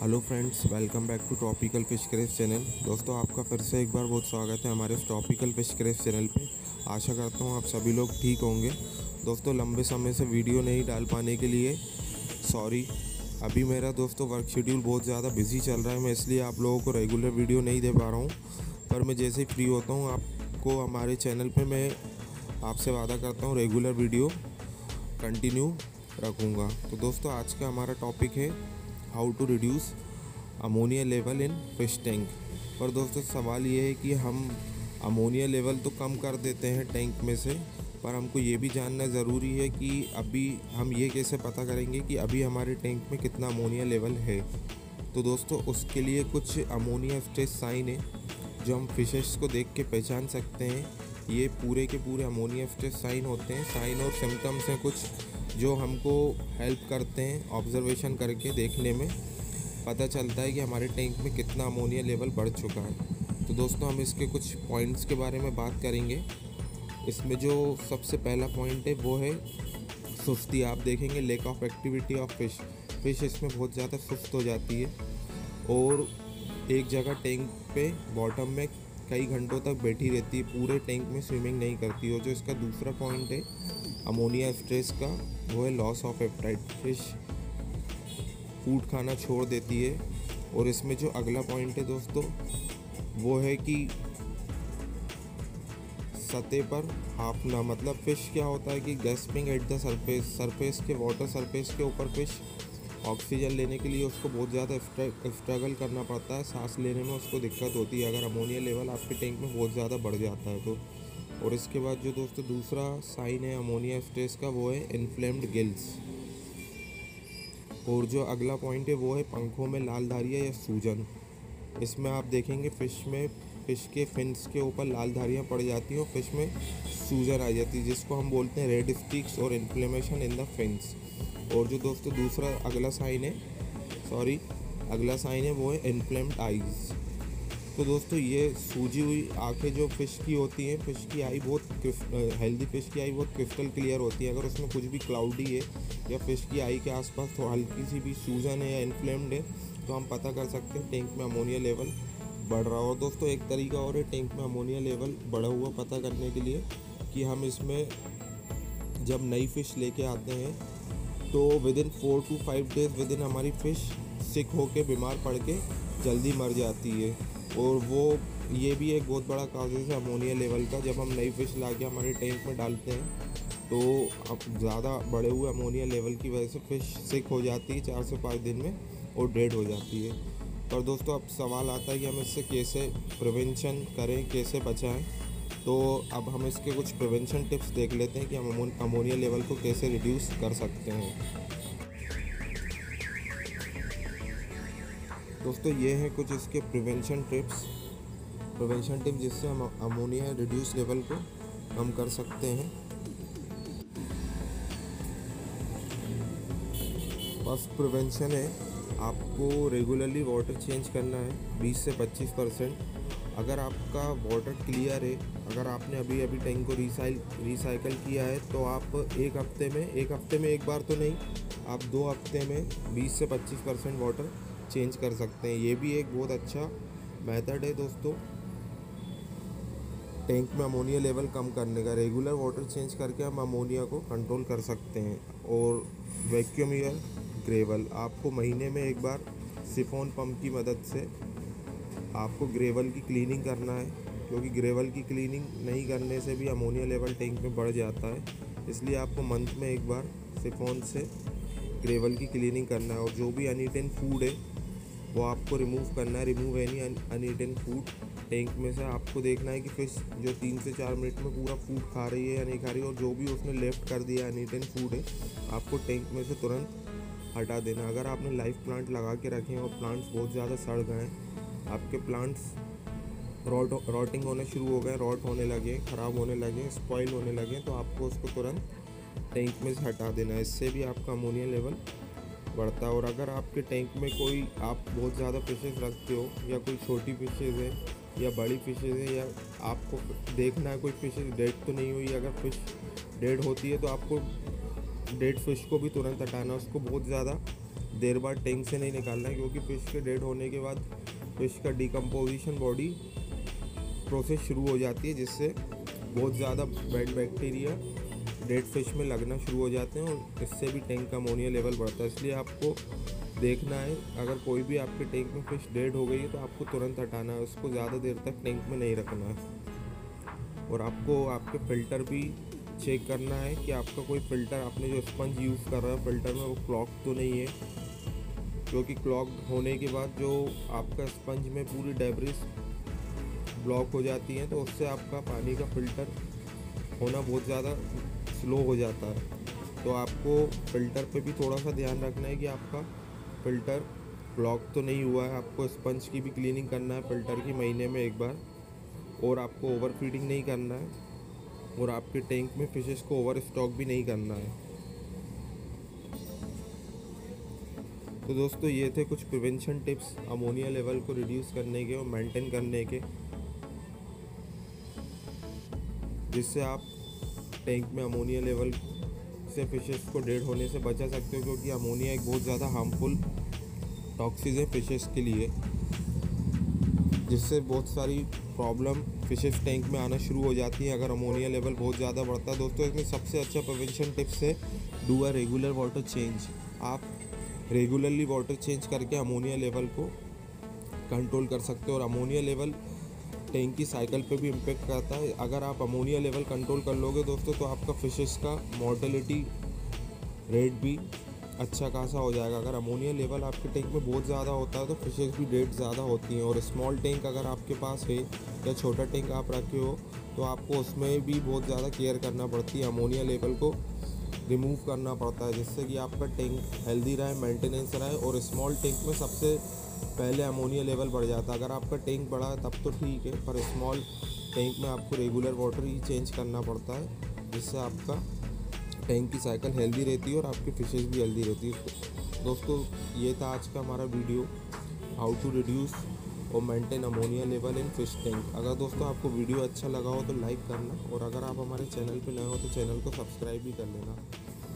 Hello friends, welcome back to tropical fish craze channel. दोस्तों, आपका फिर से एक बार बहुत स्वागत है हमारे ट्रॉपिकल फिश क्रेज चैनल पे। आशा करता हूँ आप सभी लोग ठीक होंगे। दोस्तों, लंबे समय से वीडियो नहीं डाल पाने के लिए सॉरी। अभी मेरा दोस्तों वर्क शेड्यूल बहुत ज़्यादा बिजी चल रहा है, मैं इसलिए आप लोगों को रेगुलर वीडियो नहीं दे पा रहा हूँ। पर मैं जैसे ही फ्री होता हूँ आपको हमारे चैनल पर, मैं आपसे वादा करता हूँ रेगुलर वीडियो कंटिन्यू रखूँगा। तो दोस्तों, आज का हमारा टॉपिक है how to reduce ammonia level in fish tank. और दोस्तों, सवाल ये है कि हम अमोनिया लेवल तो कम कर देते हैं टैंक में से, पर हमको ये भी जानना ज़रूरी है कि अभी हम ये कैसे पता करेंगे कि अभी हमारे टैंक में कितना अमोनिया लेवल है। तो दोस्तों, उसके लिए कुछ अमोनिया स्ट्रेस साइन है जो हम फिशेस को देख के पहचान सकते हैं। ये पूरे के पूरे अमोनिया स्ट्रेस साइन होते हैं। साइन और सिम्टम्स हैं कुछ जो हमको हेल्प करते हैं, ऑब्जर्वेशन करके देखने में पता चलता है कि हमारे टैंक में कितना अमोनिया लेवल बढ़ चुका है। तो दोस्तों, हम इसके कुछ पॉइंट्स के बारे में बात करेंगे। इसमें जो सबसे पहला पॉइंट है वो है सुस्ती। आप देखेंगे lack of activity of fish इसमें बहुत ज़्यादा सुस्त हो जाती है और एक जगह टैंक पे बॉटम में कई घंटों तक बैठी रहती है, पूरे टैंक में स्विमिंग नहीं करती। और जो इसका दूसरा पॉइंट है अमोनिया स्ट्रेस का, वो है loss of appetite. Fish food खाना छोड़ देती है। और इसमें जो अगला पॉइंट है दोस्तों वो है कि सतह पर हाँफना। मतलब फिश क्या होता है कि गैस्पिंग एट द सरफेस के वाटर सरफेस के ऊपर फिश ऑक्सीजन लेने के लिए उसको बहुत ज़्यादा स्ट्रगल करना पड़ता है, सांस लेने में उसको दिक्कत होती है अगर अमोनिया लेवल आपके टैंक में बहुत ज़्यादा बढ़ जाता है तो। और इसके बाद जो दोस्तों दूसरा साइन है अमोनिया स्ट्रेस का वो है इन्फ्लेम्ड गिल्स। और जो अगला पॉइंट है वो है पंखों में लाल धारियाँ या सूजन। इसमें आप देखेंगे फिश के फिन्स के ऊपर लाल धारियाँ पड़ जाती हैं और फिश में सूजन आ जाती है, जिसको हम बोलते हैं रेड स्टिक्स और इन्फ्लेमेशन इन द फिन्स। और जो दोस्तों अगला साइन है वो है इन्फ्लेम्ड आइज़। तो दोस्तों, ये सूजी हुई आंखें जो फिश की होती हैं, फिश की आई बहुत हेल्दी फिश की आई बहुत क्रिस्टल क्लियर होती है। अगर उसमें कुछ भी क्लाउडी है या फिश की आई के आसपास तो हल्की सी भी सूजन है या इन्फ्लेम्ड है तो हम पता कर सकते हैं टैंक में अमोनिया लेवल बढ़ रहा हो। दोस्तों, एक तरीका और है टैंक में अमोनिया लेवल बढ़ा हुआ पता करने के लिए कि हम इसमें जब नई फिश लेके आते हैं तो विदिन 4 to 5 days विदिन हमारी फ़िश सिक होके बीमार पड़ के जल्दी मर जाती है। और वो ये भी एक बहुत बड़ा काजेज है अमोनिया लेवल का। जब हम नई फ़िश लाके हमारे टैंक में डालते हैं तो अब ज़्यादा बढ़े हुए अमोनिया लेवल की वजह से फ़िश सिक हो जाती है 4 से 5 दिन में और डेड हो जाती है। पर दोस्तों, अब सवाल आता है कि हम इससे कैसे प्रिवेंशन करें, कैसे बचाएँ। तो अब हम इसके कुछ प्रिवेंशन टिप्स देख लेते हैं कि हम अमोनिया लेवल को कैसे रिड्यूस कर सकते हैं। दोस्तों, ये हैं कुछ इसके प्रिवेंशन टिप्स जिससे हम अमोनिया रिड्यूस लेवल को कम कर सकते हैं। फर्स्ट प्रिवेंशन है, आपको रेगुलरली वाटर चेंज करना है 20 से 25%। अगर आपका वाटर क्लियर है, अगर आपने अभी अभी टैंक को रिसाइकल किया है तो आप एक हफ्ते में एक बार तो नहीं, आप 2 हफ्ते में 20 से 25% वाटर चेंज कर सकते हैं। ये भी एक बहुत अच्छा मेथड है दोस्तों टैंक में अमोनिया लेवल कम करने का। रेगुलर वाटर चेंज करके हम अमोनिया को कंट्रोल कर सकते हैं। और वैक्यूम या ग्रेवल, आपको महीने में एक बार सिफोन पंप की मदद से आपको ग्रेवल की क्लीनिंग करना है, क्योंकि ग्रेवल की क्लीनिंग नहीं करने से भी अमोनिया लेवल टैंक में बढ़ जाता है। इसलिए आपको मंथ में एक बार सिफोन से ग्रेवल की क्लीनिंग करना है। और जो भी अनईटन फूड है वो आपको रिमूव करना है। Remove any uneaten food tank में से। आपको देखना है कि फिश जो 3 से 4 मिनट में पूरा फूड खा रही है या नहीं खा रही है, और जो भी उसने लेफ्ट कर दिया अनईटन फूड है आपको टैंक में से तुरंत हटा देना। अगर आपने लाइव प्लांट लगा के रखे हैं और प्लांट्स बहुत ज़्यादा सड़ गए हैं, आपके प्लांट्स रॉटिंग होने शुरू हो गए, रॉट होने लगे, ख़राब होने लगे, स्पॉइल होने लगे, तो आपको उसको तुरंत टैंक में से हटा देना है। इससे भी आपका अमोनिया लेवल बढ़ता है। और अगर आपके टैंक में कोई आप बहुत ज़्यादा फिशेज रखते हो या कोई छोटी फिशेज है या बड़ी फिशेज है, या आपको देखना है कोई फिशेज डेड तो नहीं हुई, अगर फिश डेड होती है तो आपको डेड फिश को भी तुरंत हटाना। उसको बहुत ज़्यादा देर बाद टैंक से नहीं निकालना है, क्योंकि फ़िश के डेड होने के बाद फ़िश का डिकम्पोजिशन बॉडी प्रोसेस शुरू हो जाती है, जिससे बहुत ज़्यादा बैड बैक्टीरिया डेड फिश में लगना शुरू हो जाते हैं और इससे भी टैंक का अमोनिया लेवल बढ़ता है। इसलिए आपको देखना है, अगर कोई भी आपके टैंक में फिश डेड हो गई है तो आपको तुरंत हटाना है, उसको ज़्यादा देर तक टैंक में नहीं रखना है। और आपको आपके फ़िल्टर भी चेक करना है कि आपका कोई फ़िल्टर, आपने जो स्पंज यूज़ कर रहा है फ़िल्टर में, वो क्लॉग तो नहीं है, क्योंकि क्लॉग होने के बाद जो आपका स्पंज में पूरी डेब्रिस ब्लॉक हो जाती है, तो उससे आपका पानी का फ़िल्टर होना बहुत ज़्यादा स्लो हो जाता है। तो आपको फ़िल्टर पे भी थोड़ा सा ध्यान रखना है कि आपका फ़िल्टर ब्लॉक तो नहीं हुआ है। आपको स्पंज की भी क्लीनिंग करना है फ़िल्टर की महीने में एक बार, और आपको ओवर फीडिंग नहीं करना है, और आपके टैंक में फिशेस को ओवर स्टॉक भी नहीं करना है। तो दोस्तों, ये थे कुछ प्रिवेंशन टिप्स अमोनिया लेवल को रिड्यूस करने के और मेंटेन करने के, जिससे आप टैंक में अमोनिया लेवल से फिशेस को डेड होने से बचा सकते हो, क्योंकि अमोनिया एक बहुत ज़्यादा हार्मफुल टॉक्सिक है फिशेस के लिए, जिससे बहुत सारी प्रॉब्लम फिशेस टैंक में आना शुरू हो जाती है अगर अमोनिया लेवल बहुत ज़्यादा बढ़ता है। दोस्तों, इसमें सबसे अच्छा प्रिवेंशन टिप्स है do a regular water change. आप रेगुलरली वाटर चेंज करके अमोनिया लेवल को कंट्रोल कर सकते हो, और अमोनिया लेवल टैंक की साइकिल पे भी इम्पेक्ट करता है। अगर आप अमोनिया लेवल कंट्रोल कर लोगे दोस्तों, तो आपका फिशेस का मॉर्टेलिटी रेट भी अच्छा खासा हो जाएगा। अगर अमोनिया लेवल आपके टैंक में बहुत ज़्यादा होता है तो फिशेस भी डेड ज़्यादा होती हैं। और स्मॉल टैंक अगर आपके पास है या छोटा टैंक आप रखे हो, तो आपको उसमें भी बहुत ज़्यादा केयर करना पड़ती है, अमोनिया लेवल को रिमूव करना पड़ता है, जिससे कि आपका टैंक हेल्दी रहे, मेंटेनेंस रहे। और स्मॉल टैंक में सबसे पहले अमोनिया लेवल बढ़ जाता है। अगर आपका टैंक बड़ा है तब तो ठीक है, पर स्मॉल टैंक में आपको रेगुलर वाटर ही चेंज करना पड़ता है, जिससे आपका टैंक की साइकिल हेल्दी रहती है और आपकी फिशेस भी हेल्दी रहती है। दोस्तों, ये था आज का हमारा वीडियो, हाउ टू रिड्यूस और maintain ammonia level in fish tank. अगर दोस्तों आपको वीडियो अच्छा लगा हो तो लाइक करना, और अगर आप हमारे चैनल पे नए हो तो चैनल को सब्सक्राइब भी कर लेना।